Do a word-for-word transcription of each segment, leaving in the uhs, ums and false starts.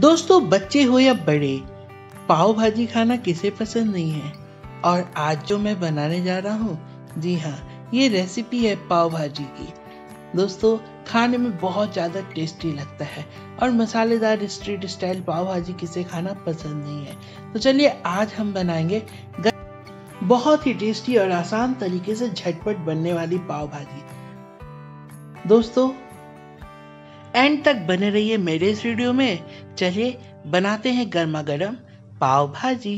दोस्तों बच्चे हो या बड़े, पाव भाजी खाना किसे पसंद नहीं है। और आज जो मैं बनाने जा रहा हूँ, जी हाँ, ये रेसिपी है पाव भाजी की। दोस्तों खाने में बहुत ज़्यादा टेस्टी लगता है और मसालेदार स्ट्रीट स्टाइल पाव भाजी किसे खाना पसंद नहीं है। तो चलिए आज हम बनाएंगे बहुत ही टेस्टी और आसान तरीके से झटपट बनने वाली पाव भाजी। दोस्तों एंड तक बने रहिए मेरे इस वीडियो में। चलिए बनाते हैं गर्मा गर्म pav bhaji.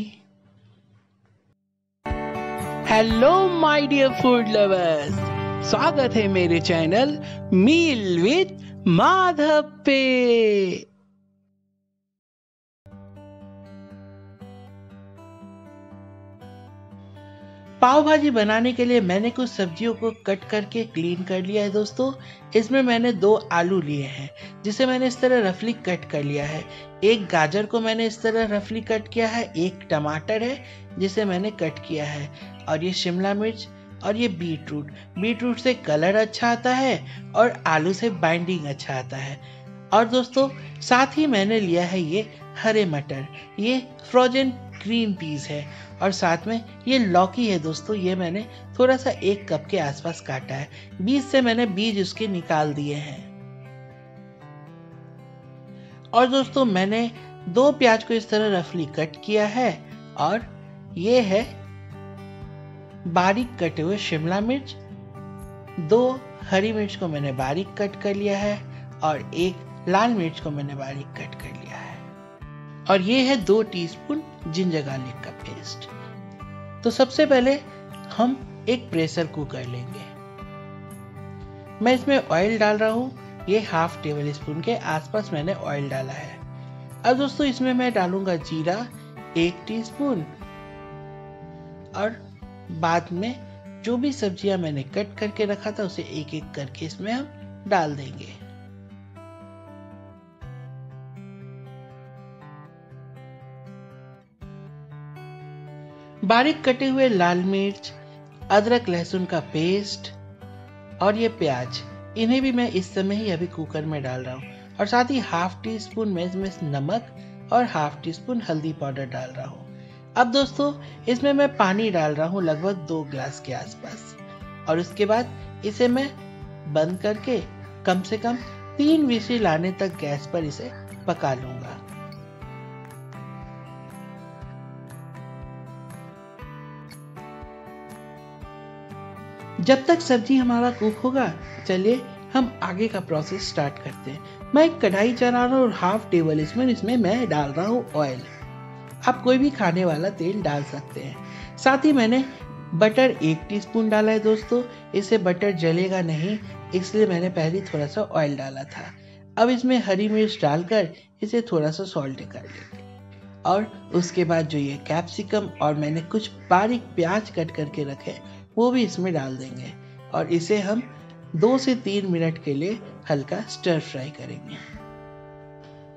Hello my dear food lovers, स्वागत है मेरे चैनल मील विद माधव पे। पाव भाजी बनाने के लिए मैंने कुछ सब्जियों को कट करके क्लीन कर लिया है। दोस्तों इसमें मैंने दो आलू लिए हैं जिसे मैंने इस तरह रफली कट कर लिया है। एक गाजर को मैंने इस तरह रफली कट किया है। एक टमाटर है जिसे मैंने कट किया है। और ये शिमला मिर्च और ये बीटरूट। बीटरूट से कलर अच्छा आता है और आलू से बाइंडिंग अच्छा आता है। और दोस्तों साथ ही मैंने लिया है ये हरे मटर, ये फ्रोजन ग्रीन पीस है। और साथ में ये लौकी है। दोस्तों ये मैंने थोड़ा सा एक कप के आसपास काटा है। बीज से मैंने बीज उसके निकाल दिए हैं। और दोस्तों मैंने दो प्याज को इस तरह रफली कट किया है। और ये है बारीक कटे हुए शिमला मिर्च। दो हरी मिर्च को मैंने बारीक कट कर लिया है और एक लाल मिर्च को मैंने बारीक कट कर लिया है। और ये है दो टीस्पून जिंजर गार्लिक का पेस्ट। तो सबसे पहले हम एक प्रेशर कुकर लेंगे। मैं इसमें ऑयल डाल रहा हूँ। ये हाफ टेबल स्पून के आसपास मैंने ऑयल डाला है। अब दोस्तों इसमें मैं डालूंगा जीरा एक टीस्पून। और बाद में जो भी सब्जियां मैंने कट करके रखा था उसे एक एक करके इसमें हम डाल देंगे। बारीक कटे हुए लाल मिर्च, अदरक लहसुन का पेस्ट और ये प्याज, इन्हें भी मैं इस समय ही अभी कुकर में डाल रहा हूँ। और साथ ही हाफ टी स्पून मैं इसमें नमक और हाफ टी स्पून हल्दी पाउडर डाल रहा हूँ। अब दोस्तों इसमें मैं पानी डाल रहा हूँ लगभग दो ग्लास के आसपास। और उसके बाद इसे मैं बंद करके कम से कम तीन विसिल आने तक गैस पर इसे पका लूंगा। जब तक सब्जी हमारा कुक होगा, चलिए हम आगे का प्रोसेस स्टार्ट करते हैं। मैं एक कढ़ाई चढ़ा रहा हूँ और हाफ टेबल स्पून इसमें मैं डाल रहा हूँ ऑयल। आप कोई भी खाने वाला तेल डाल सकते हैं। साथ ही मैंने बटर एक टीस्पून डाला है। दोस्तों इससे बटर जलेगा नहीं, इसलिए मैंने पहले थोड़ा सा ऑयल डाला था। अब इसमें हरी मिर्च डालकर इसे थोड़ा सा सॉल्ट कर लेंगे। और उसके बाद जो ये कैप्सिकम और मैंने कुछ बारीक प्याज कट करके रखे वो भी इसमें डाल देंगे। और इसे हम दो से तीन मिनट के लिए हल्का स्टर फ्राई करेंगे।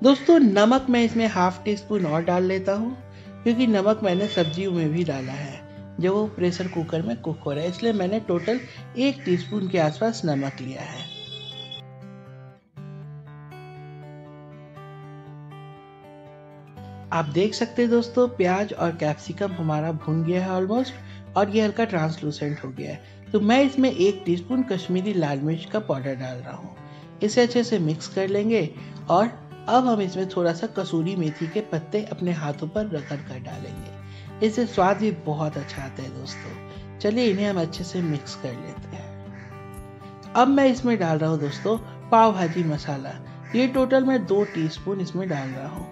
दोस्तों नमक मैं इसमें हाफ टी स्पून और डाल लेता हूँ, क्योंकि नमक मैंने सब्जियों में भी डाला है जब वो प्रेशर कुकर में कुक हो रहा है, इसलिए मैंने टोटल एक टीस्पून के आसपास नमक लिया है। आप देख सकते हैं दोस्तों प्याज और कैप्सिकम हमारा भुन गया है ऑलमोस्ट, और ये हल्का ट्रांसलूसेंट हो गया है। तो मैं इसमें एक टीस्पून कश्मीरी लाल मिर्च का पाउडर डाल रहा हूँ। इसे अच्छे से मिक्स कर लेंगे। और अब हम इसमें थोड़ा सा कसूरी मेथी के पत्ते अपने हाथों पर रगड़ कर डालेंगे। इससे स्वाद भी बहुत अच्छा आता है। दोस्तों चलिए इन्हें हम अच्छे से मिक्स कर लेते हैं। अब मैं इसमें डाल रहा हूँ दोस्तों पाव भाजी मसाला। ये टोटल मैं दो टीस्पून इसमें डाल रहा हूँ।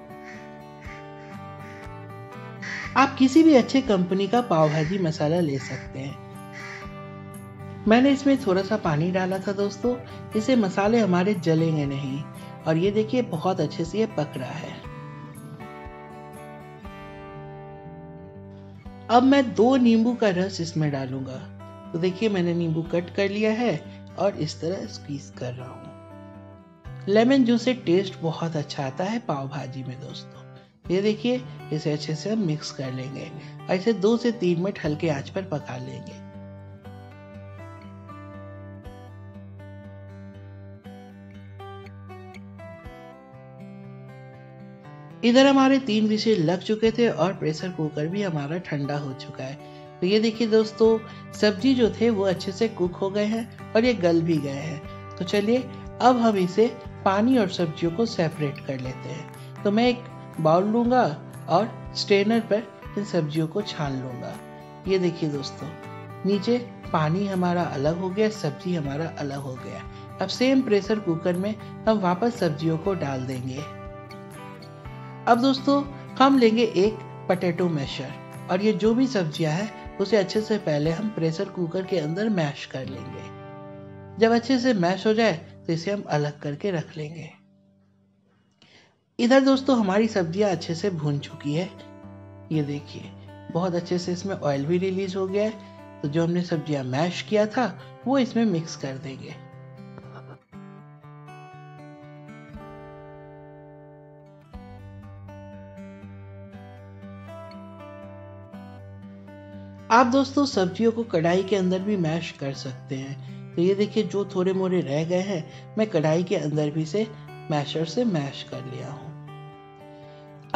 आप किसी भी अच्छे कंपनी का पाव भाजी मसाला ले सकते हैं। मैंने इसमें थोड़ा सा पानी डाला था दोस्तों, इससे मसाले हमारे जलेंगे नहीं। और ये देखिए बहुत अच्छे से ये पक रहा है। अब मैं दो नींबू का रस इसमें डालूंगा। तो देखिए मैंने नींबू कट कर लिया है और इस तरह स्क्वीज कर रहा हूँ। लेमन जूस से टेस्ट बहुत अच्छा आता है पाव भाजी में। दोस्तों ये देखिए इसे अच्छे से हम मिक्स कर लेंगे और इसे दो से तीन मिनट हल्के आंच पर पका लेंगे। इधर हमारे तीन विशेष लग चुके थे और प्रेशर कुकर भी हमारा ठंडा हो चुका है। तो ये देखिए दोस्तों, सब्जी जो थे वो अच्छे से कुक हो गए हैं और ये गल भी गए हैं। तो चलिए अब हम इसे पानी और सब्जियों को सेपरेट कर लेते हैं। तो मैं एक बाउल लूँगा और स्ट्रेनर पर इन सब्जियों को छान लूँगा। ये देखिए दोस्तों, नीचे पानी हमारा अलग हो गया, सब्जी हमारा अलग हो गया। अब सेम प्रेशर कुकर में हम वापस सब्जियों को डाल देंगे। अब दोस्तों हम लेंगे एक पोटैटो मैशर और ये जो भी सब्जियां हैं उसे अच्छे से पहले हम प्रेशर कुकर के अंदर मैश कर लेंगे। जब अच्छे से मैश हो जाए तो इसे हम अलग करके रख लेंगे। इधर दोस्तों हमारी सब्जियां अच्छे से भून चुकी है। ये देखिए बहुत अच्छे से इसमें ऑयल भी रिलीज हो गया है। तो जो हमने सब्जियां मैश किया था वो इसमें मिक्स कर देंगे। आप दोस्तों सब्जियों को कढ़ाई के अंदर भी मैश कर सकते हैं। तो ये देखिए जो थोड़े मोरे रह गए हैं मैं कढ़ाई के अंदर भी से मैशर से मैश कर लिया हूँ।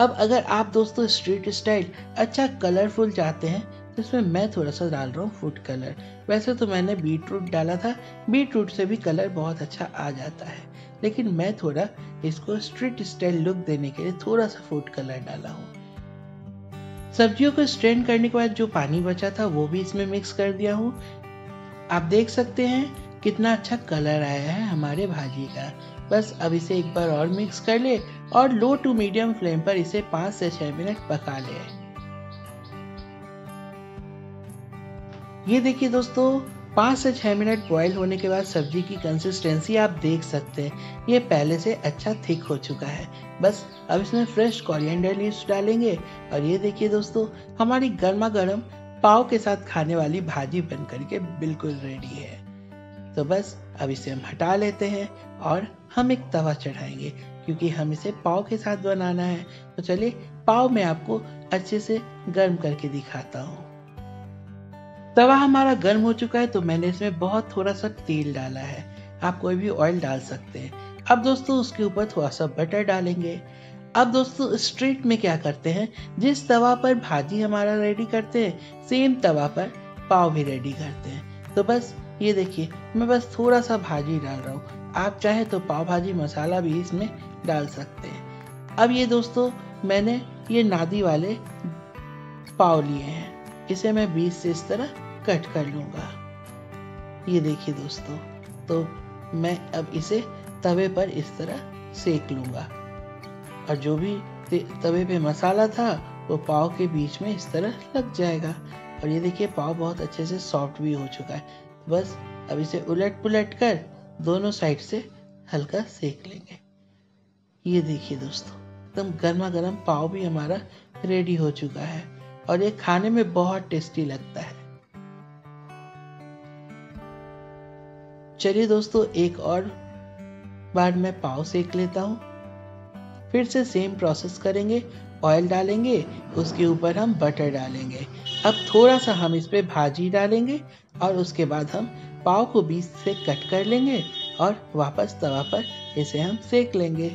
अब अगर आप दोस्तों स्ट्रीट स्टाइल अच्छा कलरफुल चाहते हैं तो इसमें मैं थोड़ा सा डाल रहा हूँ फूड कलर। वैसे तो मैंने बीटरूट डाला था, बीटरूट से भी कलर बहुत अच्छा आ जाता है, लेकिन मैं थोड़ा इसको स्ट्रीट स्टाइल लुक देने के लिए थोड़ा सा फूड कलर डाला हूँ। सब्जियों को स्ट्रेन करने के बाद जो पानी बचा था वो भी इसमें मिक्स कर दिया हूँ। आप देख सकते हैं कितना अच्छा कलर आया है हमारे भाजी का। बस अब इसे एक बार और मिक्स कर ले और लो टू मीडियम फ्लेम पर इसे पाँच से छः मिनट पका ले। ये देखिए दोस्तों पाँच से छः मिनट बॉयल होने के बाद सब्जी की कंसिस्टेंसी आप देख सकते हैं, ये पहले से अच्छा थिक हो चुका है। बस अब इसमें फ्रेश कोरिएंडर लीव्स डालेंगे और ये देखिए दोस्तों हमारी गर्मा गर्म पाव के साथ खाने वाली भाजी बन करके बिल्कुल रेडी है। तो बस अब इसे हम हटा लेते हैं और हम एक तवा चढ़ाएंगे क्योंकि हम इसे पाव के साथ बनाना है। तो चलिए पाव में आपको अच्छे से गर्म करके दिखाता हूँ। तवा हमारा गर्म हो चुका है तो मैंने इसमें बहुत थोड़ा सा तेल डाला है, आप कोई भी ऑयल डाल सकते हैं। अब दोस्तों उसके ऊपर थोड़ा सा बटर डालेंगे। अब दोस्तों स्ट्रीट में क्या करते हैं, जिस तवा पर भाजी हमारा रेडी करते हैं सेम तवा पर पाव भी रेडी करते हैं। तो बस ये देखिए मैं बस थोड़ा सा भाजी डाल रहा हूँ, आप चाहे तो पाव भाजी मसाला भी इसमें डाल सकते हैं। अब ये दोस्तों मैंने ये नादी वाले पाव लिए हैं, इसे मैं बीच से इस तरह कट कर लूँगा। ये देखिए दोस्तों, तो मैं अब इसे तवे पर इस तरह सेक लूँगा और जो भी तवे पे मसाला था वो पाव के बीच में इस तरह लग जाएगा। और ये देखिए पाव बहुत अच्छे से सॉफ्ट भी हो चुका है। बस अब इसे उलट पुलट कर दोनों साइड से हल्का सेक लेंगे। ये देखिए दोस्तों एकदम गर्मा गर्म पाव भी हमारा रेडी हो चुका है और ये खाने में बहुत टेस्टी लगता है। चलिए दोस्तों एक और बार मैं पाव सेक लेता हूँ। फिर से सेम प्रोसेस करेंगे, ऑयल डालेंगे, उसके ऊपर हम बटर डालेंगे। अब थोड़ा सा हम इस पर भाजी डालेंगे और उसके बाद हम पाव को बीच से कट कर लेंगे और वापस तवा पर इसे हम सेक लेंगे।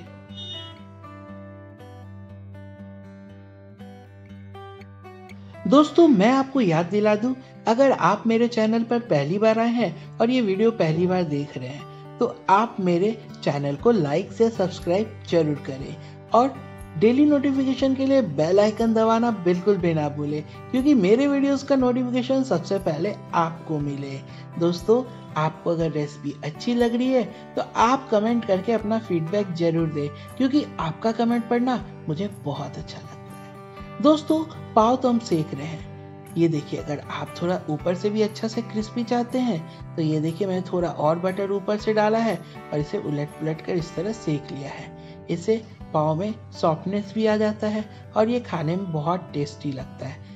दोस्तों मैं आपको याद दिला दूं, अगर आप मेरे चैनल पर पहली बार आए हैं और ये वीडियो पहली बार देख रहे हैं तो आप मेरे चैनल को लाइक से सब्सक्राइब जरूर करें और डेली नोटिफिकेशन के लिए बेल आइकन दबाना बिल्कुल भी ना भूलें क्योंकि मेरे वीडियोस का नोटिफिकेशन सबसे पहले आपको मिले। दोस्तों आपको अगर रेसिपी अच्छी लग रही है तो आप कमेंट करके अपना फीडबैक जरूर दें क्योंकि आपका कमेंट पढ़ना मुझे बहुत अच्छा लगता है। दोस्तों पाव तो हम सेक रहे हैं, ये देखिए अगर आप थोड़ा ऊपर से भी अच्छा से क्रिस्पी चाहते हैं तो ये देखिए मैंने थोड़ा और बटर ऊपर से डाला है और इसे उलट पुलट कर इस तरह सेक लिया है। इससे पाव में सॉफ्टनेस भी आ जाता है और ये खाने में बहुत टेस्टी लगता है।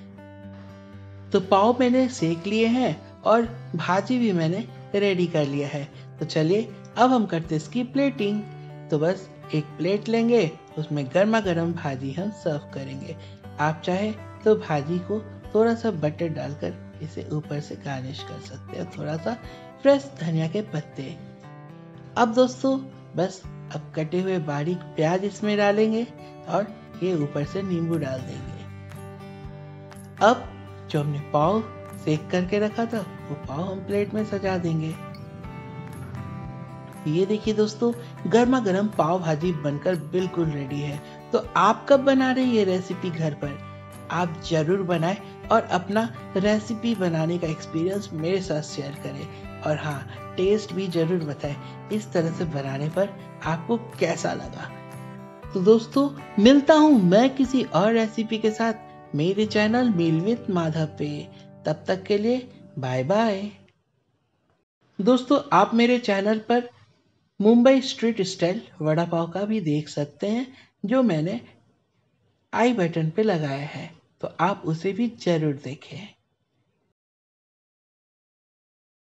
तो पाव मैंने सेक लिए हैं और भाजी भी मैंने रेडी कर लिया है। तो चलिए अब हम करते हैं इसकी प्लेटिंग। तो बस एक प्लेट लेंगे, उसमें गर्मा गर्म भाजी हम सर्व करेंगे। आप चाहे तो भाजी को थोड़ा सा बटर डालकर इसे ऊपर से गार्निश कर सकते हैं, थोड़ा सा फ्रेश धनिया के पत्ते। अब दोस्तों बस अब कटे हुए बारीक प्याज इसमें डालेंगे और के ऊपर से नींबू डाल देंगे। अब जो हमने पाव सेक करके रखा था वो पाव हम प्लेट में सजा देंगे। ये देखिए दोस्तों, गर्मा गर्म पाव भाजी बनकर बिल्कुल रेडी है। तो आप कब बना रहे हैं ये रेसिपी घर पर? आप जरूर बनाएं और अपना रेसिपी बनाने का एक्सपीरियंस मेरे साथ शेयर करें। और हाँ, टेस्ट भी जरूर बताएं इस तरह से बनाने पर आपको कैसा लगा। तो दोस्तों, मिलता हूँ मैं किसी और रेसिपी के साथ मेरे चैनल मील विद माधव पे। तब तक के लिए बाय बाय। दोस्तों, आप मेरे चैनल पर मुंबई स्ट्रीट स्टाइल वड़ा पाव का भी देख सकते हैं, जो मैंने आई बटन पे लगाया है, तो आप उसे भी जरूर देखें।